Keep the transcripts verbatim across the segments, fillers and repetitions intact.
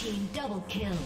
team double kill.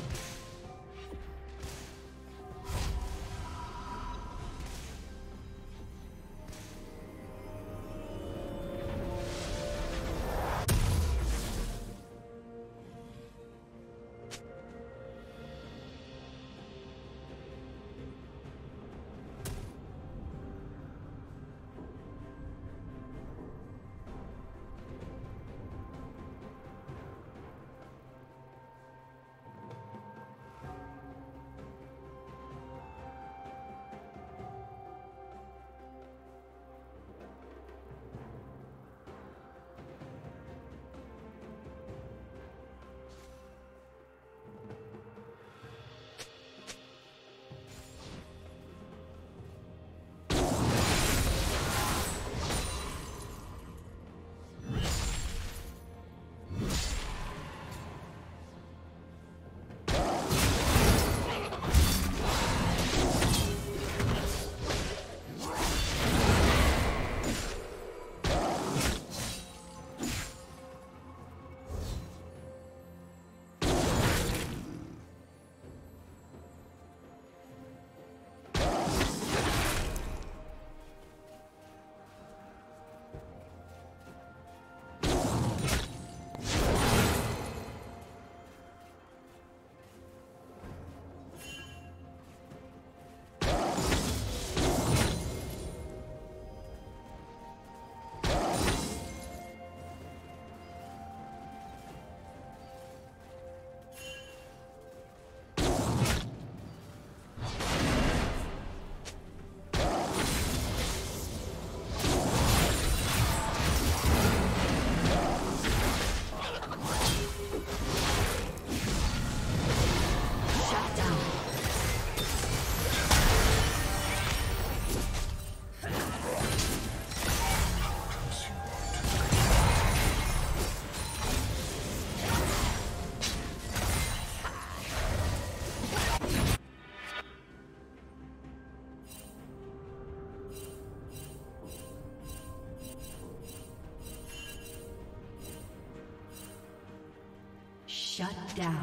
Shut down.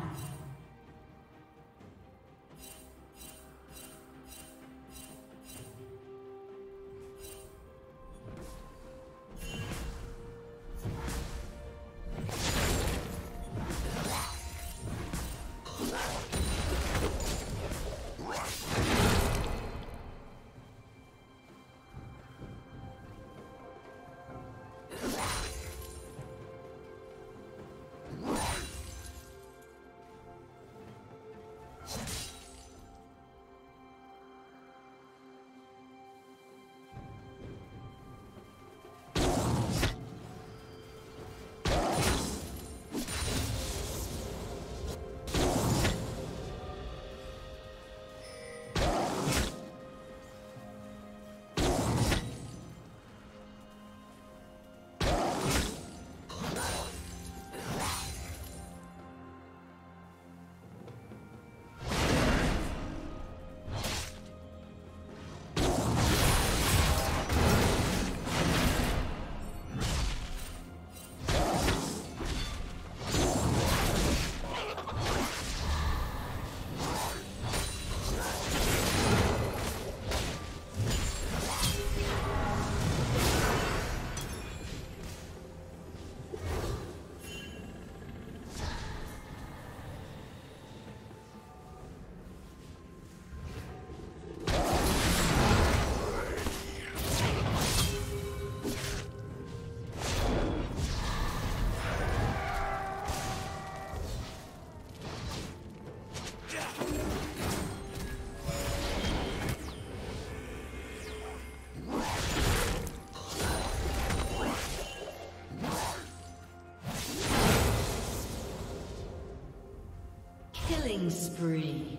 Spree.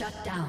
Shut down.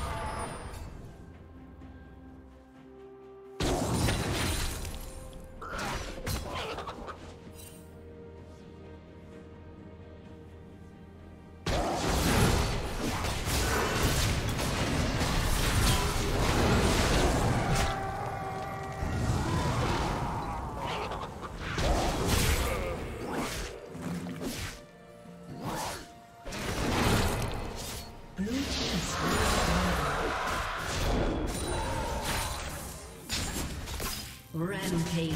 Rampage.